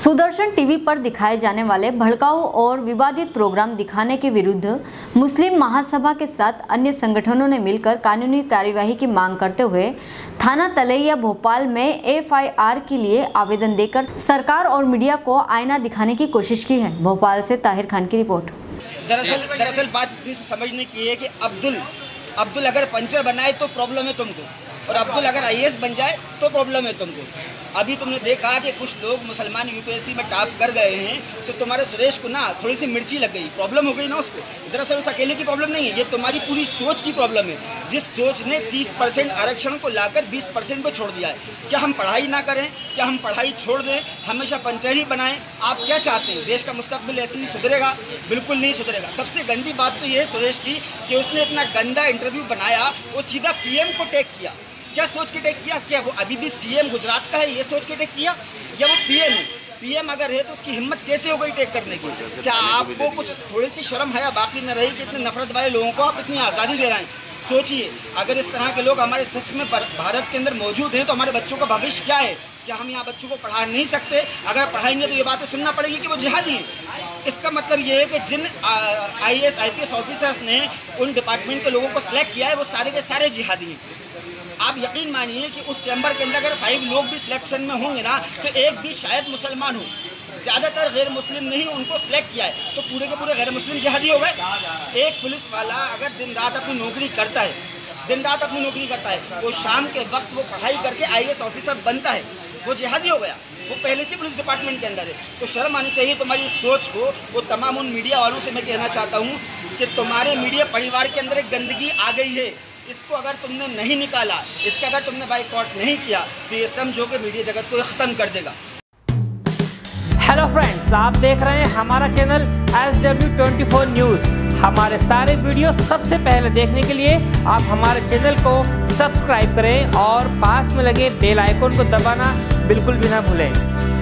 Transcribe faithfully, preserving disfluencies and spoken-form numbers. Sudarshan TV पर दिखाए जाने वाले भड़काऊ और विवादित प्रोग्राम दिखाने के विरुद्ध मुस्लिम महासभा के साथ अन्य संगठनों ने मिलकर कानूनी कार्यवाही की मांग करते हुए थाना तलैया भोपाल में एफ आई आर के लिए आवेदन देकर सरकार और मीडिया को आईना दिखाने की कोशिश की है। भोपाल से ताहिर खान की रिपोर्ट। दरअसल दरअसल बात समझने की है कि अब्दुल अब्दुल अगर पंचर बनाए तो प्रॉब्लम है तुमको, और अब्दुल अगर आई ए एस बन जाए तो प्रॉब्लम है तुमको। अभी तुमने देखा कि कुछ लोग मुसलमान यू पी एस सी में टॉप कर गए हैं, तो तुम्हारे सुरेश को ना थोड़ी सी मिर्ची लग गई, प्रॉब्लम हो गई ना उसको। दरअसल उस अकेले की प्रॉब्लम नहीं है, ये तुम्हारी पूरी सोच की प्रॉब्लम है, जिस सोच ने तीस परसेंट आरक्षण को लाकर बीस परसेंट को छोड़ दिया है। क्या हम पढ़ाई ना करें, क्या हम पढ़ाई छोड़ दें, हमेशा पंचर बनाएं? आप क्या चाहते हैं? देश का मुस्तकबिल ऐसे ही सुधरेगा? बिल्कुल नहीं सुधरेगा। सबसे गंदी बात तो ये है सुरेश की कि उसने इतना गंदा इंटरव्यू बनाया, वो सीधा पी एम को टैग किया। क्या सोच के टैग किया? क्या वो अभी भी सी एम गुजरात का है ये सोच के टैग किया, या वो पी एम है? पी एम अगर है तो उसकी हिम्मत कैसे हो गई टैग करने की? क्या आपको कुछ थोड़ी सी शर्म है बाकी न रही कि इतने नफरत वाले लोगों को आप इतनी आज़ादी दे रहे हैं? सोचिए, अगर इस तरह के लोग हमारे सच में भारत के अंदर मौजूद हैं तो हमारे बच्चों का भविष्य क्या है? क्या हम यहाँ बच्चों को पढ़ा नहीं सकते? अगर पढ़ाएंगे तो ये बातें सुनना पड़ेगी कि वो जिहादी हैं। इसका मतलब ये है कि जिन I A S I P S officers ने उन डिपार्टमेंट के लोगों को सिलेक्ट किया है वो सारे के सारे जिहादी हैं। आप यकीन मानिए कि उस चैम्बर के अंदर अगर फाइव लोग भी सिलेक्शन में होंगे ना तो एक भी शायद मुसलमान हो, ज़्यादातर गैर मुस्लिम नहीं उनको सिलेक्ट किया है, तो पूरे के पूरे गैर मुस्लिम जिहादी हो गए। एक पुलिस वाला अगर दिन रात अपनी नौकरी करता है दिन रात अपनी नौकरी करता है वो शाम के वक्त वो पढ़ाई करके आई ए एस ऑफिसर बनता है, वो जिहादी हो गया, वो पहले से पुलिस डिपार्टमेंट के अंदर है। तो शर्म आनी चाहिए तुम्हारी सोच को। वो तमाम उन मीडिया वालों से मैं कहना चाहता हूँ कि तुम्हारे मीडिया परिवार के अंदर एक गंदगी आ गई है, इसको अगर तुमने नहीं निकाला, इसका अगर तुमने बाइकॉट नहीं किया तो ये समझो कि मीडिया जगत को ख़त्म कर देगा। हेलो फ्रेंड्स, आप देख रहे हैं हमारा channel S W twenty four news. हमारे सारे वीडियो सबसे पहले देखने के लिए आप हमारे चैनल को सब्सक्राइब करें और पास में लगे बेल आइकन को दबाना बिल्कुल भी ना भूलें।